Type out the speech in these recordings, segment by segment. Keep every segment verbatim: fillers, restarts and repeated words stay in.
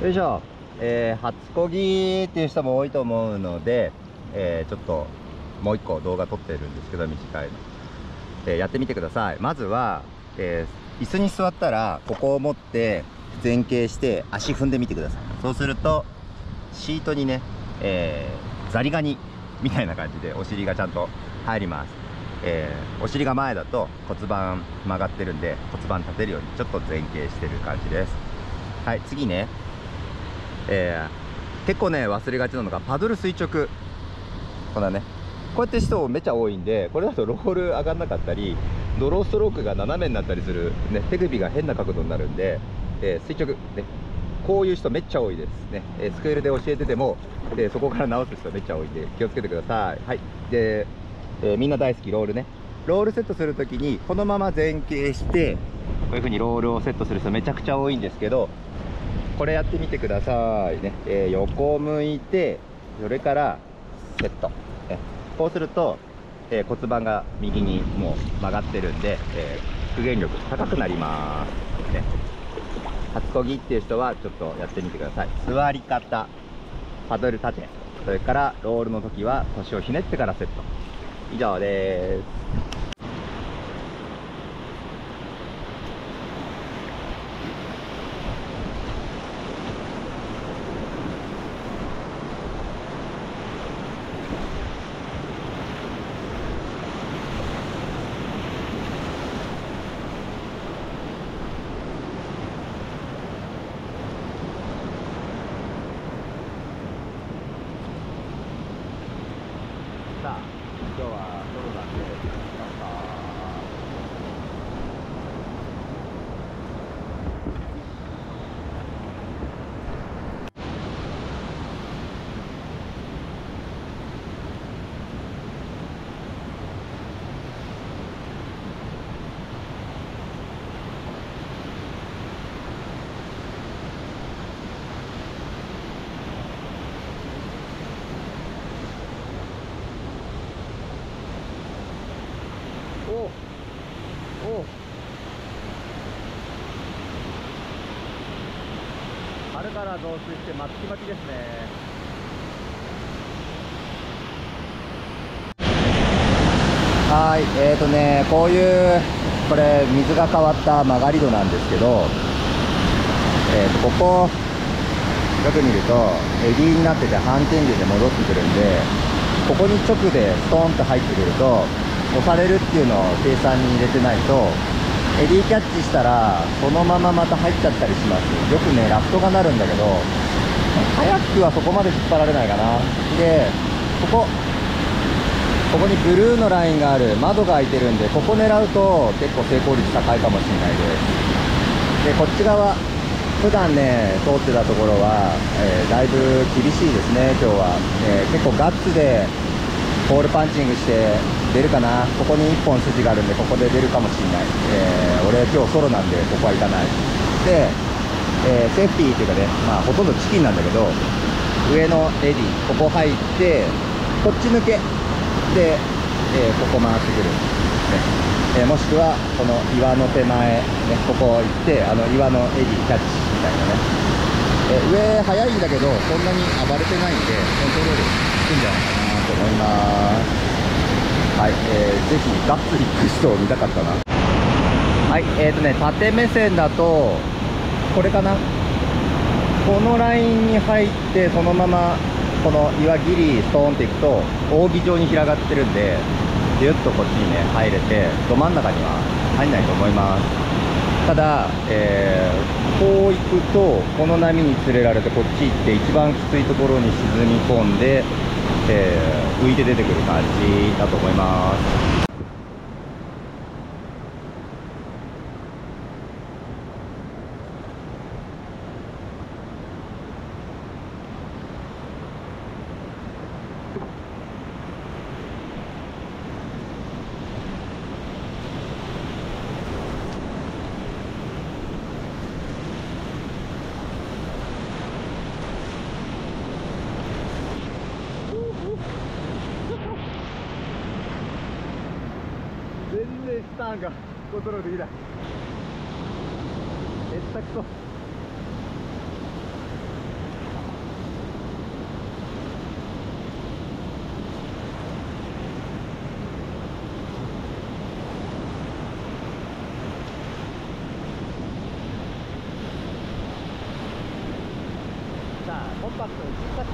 よいしょ、えー、初こぎっていう人も多いと思うので、えー、ちょっともう一個動画撮ってるんですけど、短いの、えー、やってみてください。まずは、えー、椅子に座ったらここを持って前傾して足踏んでみてください。そうするとシートにね、えー、ザリガニみたいな感じでお尻がちゃんと入ります。えー、お尻が前だと骨盤曲がってるんで、骨盤立てるようにちょっと前傾してる感じです。はい、次ね、えー、結構ね忘れがちなのがパドル垂直。こんなねこうやって人めっちゃ多いんで、これだとロール上がんなかったり、ドローストロークが斜めになったりする、ね、手首が変な角度になるんで、えー、垂直、ね、こういう人めっちゃ多いですね。えー、スクールで教えてても、えー、そこから直す人めっちゃ多いんで気をつけてください。はい、でえー、みんな大好きロールね。ロールセットするときにこのまま前傾してこういう風にロールをセットする人めちゃくちゃ多いんですけど、これやってみてくださいね。えー、横を向いてそれからセット、えこうすると、えー、骨盤が右にもう曲がってるんで、えー、復元力高くなります、ね、初こぎっていう人はちょっとやってみてください。座り方、パドル立て、それからロールの時は腰をひねってからセット。以上です。さあ今日はどこだって行きますか？春から増水してまちまちですね。はい、えーとね、こういうこれ水が変わった曲がり戸なんですけど、えー、とここよく見るとエビになってて反転流で戻ってくるんで、ここに直でストーンと入ってくると押されるっていうのを計算に入れてないと。エディキャッチしたらそのまままた入っちゃったりします。よくねラフトがなるんだけど、カヤックはそこまで引っ張られないかな。でここここにブルーのラインがある、窓が開いてるんで、ここ狙うと結構成功率高いかもしれないです。でこっち側普段ね通ってたところは、えー、だいぶ厳しいですね今日は、えー、結構ガッツでボールパンチングして出るかな。ここにいっぽん筋があるんでここで出るかもしれない。えー、俺今日ソロなんでここは行かないで、えー、セーフティーっていうかね、まあほとんどチキンなんだけど、上のエディここ入ってこっち抜けで、えー、ここ回ってくる、ねえー、もしくはこの岩の手前、ね、ここ行ってあの岩のエディキャッチみたいなね、えー、上速いんだけどそんなに暴れてないんでコントロールいくんじゃないかなと思います。はい、えー、ぜひガッツリ行く人を見たかったな。はい、えーとね、縦目線だとこれかな、このラインに入ってそのままこの岩ギリストーンっていくと扇状に広がってるんで、ギュッとこっちにね入れてど真ん中には入んないと思います。ただ、えー、こう行くとこの波に連れられてこっち行って一番きついところに沈み込んで、えー、浮いて出てくる感じだと思います。全然スターンがコントロールできない。めったくそ。さあコンパクトに出発。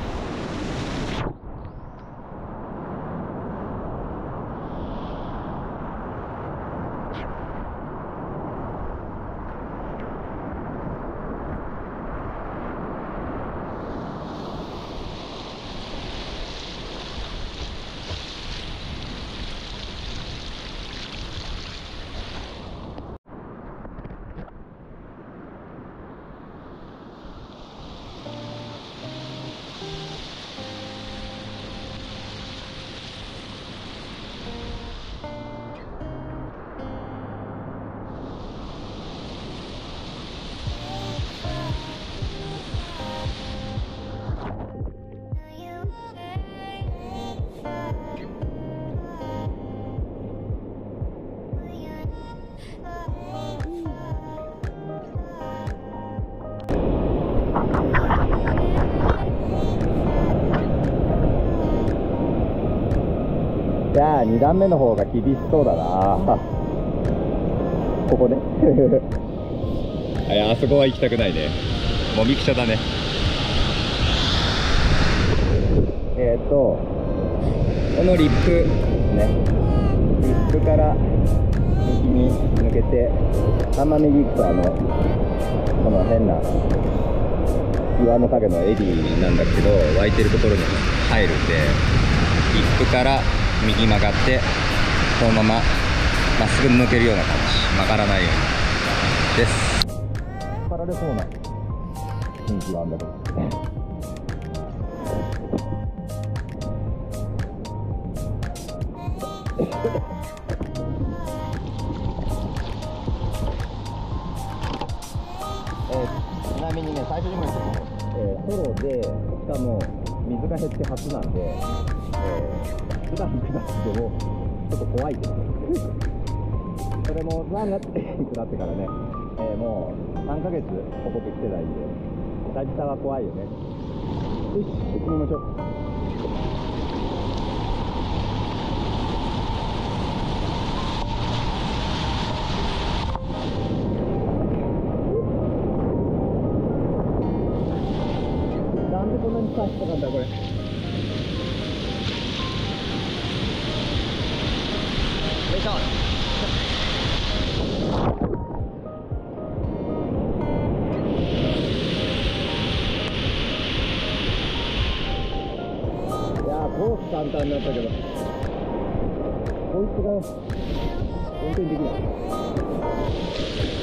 いやー、に段目の方が厳しそうだな、うん、ここねいや、あそこは行きたくないね、もみくちゃだね。えっとこのリップね、リップから右に抜けて、あんま右行くとあのこの変な岩の影のエリーなんだけど、湧いてるところに入るんで、リップから右曲がってこのまままっすぐ抜けるような感じ、曲がらないようにです。引っ張られそうな雰囲気はあんだけど、えー、ちなみにね、最初にも言ったけど、ソロでしかも水が減って初なんで、えー普段下ってもちょっと怖いですそれもさんがつに下ってからね、えー、もうさんかげつおこけ来てないんで、久々は怖いよね。よし、行ってみましょう。なんでこんなに差し掛かったんだこれ。簡単になったけど、こいつが運転できない。